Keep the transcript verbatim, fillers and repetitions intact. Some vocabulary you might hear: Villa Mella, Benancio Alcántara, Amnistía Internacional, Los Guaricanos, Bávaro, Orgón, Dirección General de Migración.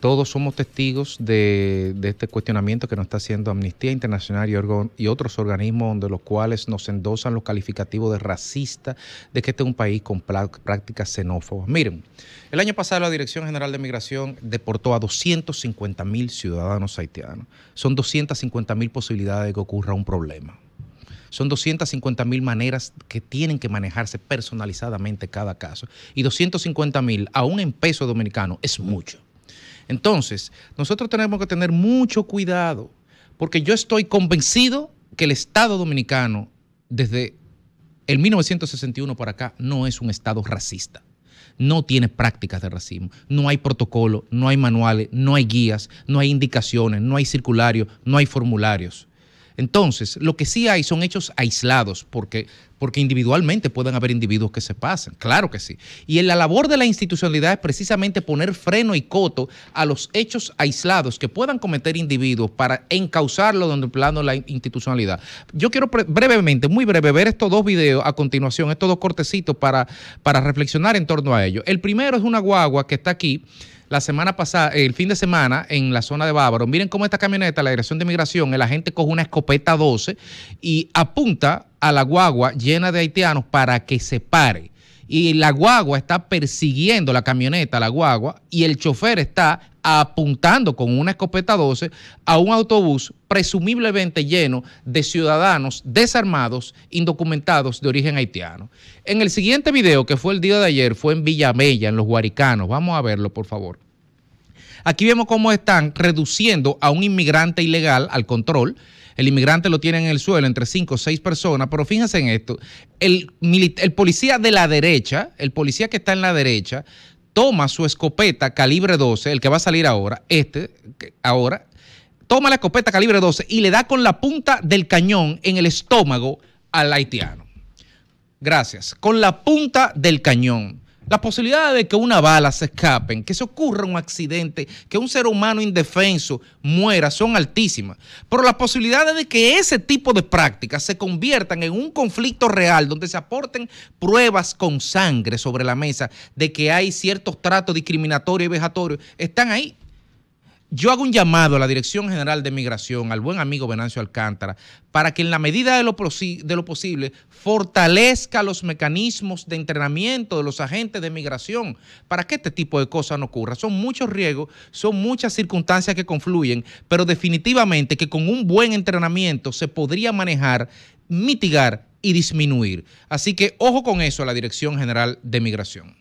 todos somos testigos de, de este cuestionamiento que nos está haciendo Amnistía Internacional y, Orgón, y otros organismos de los cuales nos endosan los calificativos de racista, de que este es un país con prácticas xenófobas. Miren, el año pasado la Dirección General de Migración deportó a doscientos cincuenta mil ciudadanos haitianos. Son doscientas cincuenta mil posibilidades de que ocurra un problema. Son doscientas cincuenta mil maneras que tienen que manejarse personalizadamente cada caso. Y doscientos cincuenta mil, aún en peso dominicano, es mucho. Entonces, nosotros tenemos que tener mucho cuidado, porque yo estoy convencido que el Estado dominicano, desde el mil novecientos sesenta y uno para acá, no es un Estado racista. No tiene prácticas de racismo, no hay protocolo, no hay manuales, no hay guías, no hay indicaciones, no hay circularios, no hay formularios. Entonces, lo que sí hay son hechos aislados, porque, porque individualmente pueden haber individuos que se pasen, claro que sí. Y en la labor de la institucionalidad es precisamente poner freno y coto a los hechos aislados que puedan cometer individuos para encauzarlo donde el plano de la institucionalidad. Yo quiero brevemente, muy breve, ver estos dos videos a continuación, estos dos cortecitos para, para reflexionar en torno a ello. El primero es una guagua que está aquí. La semana pasada, el fin de semana, en la zona de Bávaro, miren cómo esta camioneta, la Dirección de Migración, el agente coge una escopeta doce y apunta a la guagua llena de haitianos para que se pare. Y la guagua está persiguiendo la camioneta, la guagua, y el chofer está apuntando con una escopeta doce a un autobús presumiblemente lleno de ciudadanos desarmados, indocumentados de origen haitiano. En el siguiente video, que fue el día de ayer, fue en Villa Mella, en Los Guaricanos. Vamos a verlo, por favor. Aquí vemos cómo están reduciendo a un inmigrante ilegal al control. El inmigrante lo tiene en el suelo entre cinco o seis personas, pero fíjense en esto. El, el policía de la derecha, el policía que está en la derecha, toma su escopeta calibre doce, el que va a salir ahora, este, ahora, toma la escopeta calibre doce y le da con la punta del cañón en el estómago al haitiano. Gracias. Con la punta del cañón. La posibilidad de que una bala se escape, que se ocurra un accidente, que un ser humano indefenso muera, son altísimas. Pero las posibilidades de que ese tipo de prácticas se conviertan en un conflicto real, donde se aporten pruebas con sangre sobre la mesa de que hay ciertos tratos discriminatorios y vejatorios, están ahí. Yo hago un llamado a la Dirección General de Migración, al buen amigo Benancio Alcántara, para que en la medida de lo, de lo posible fortalezca los mecanismos de entrenamiento de los agentes de migración para que este tipo de cosas no ocurra. Son muchos riesgos, son muchas circunstancias que confluyen, pero definitivamente que con un buen entrenamiento se podría manejar, mitigar y disminuir. Así que ojo con eso a la Dirección General de Migración.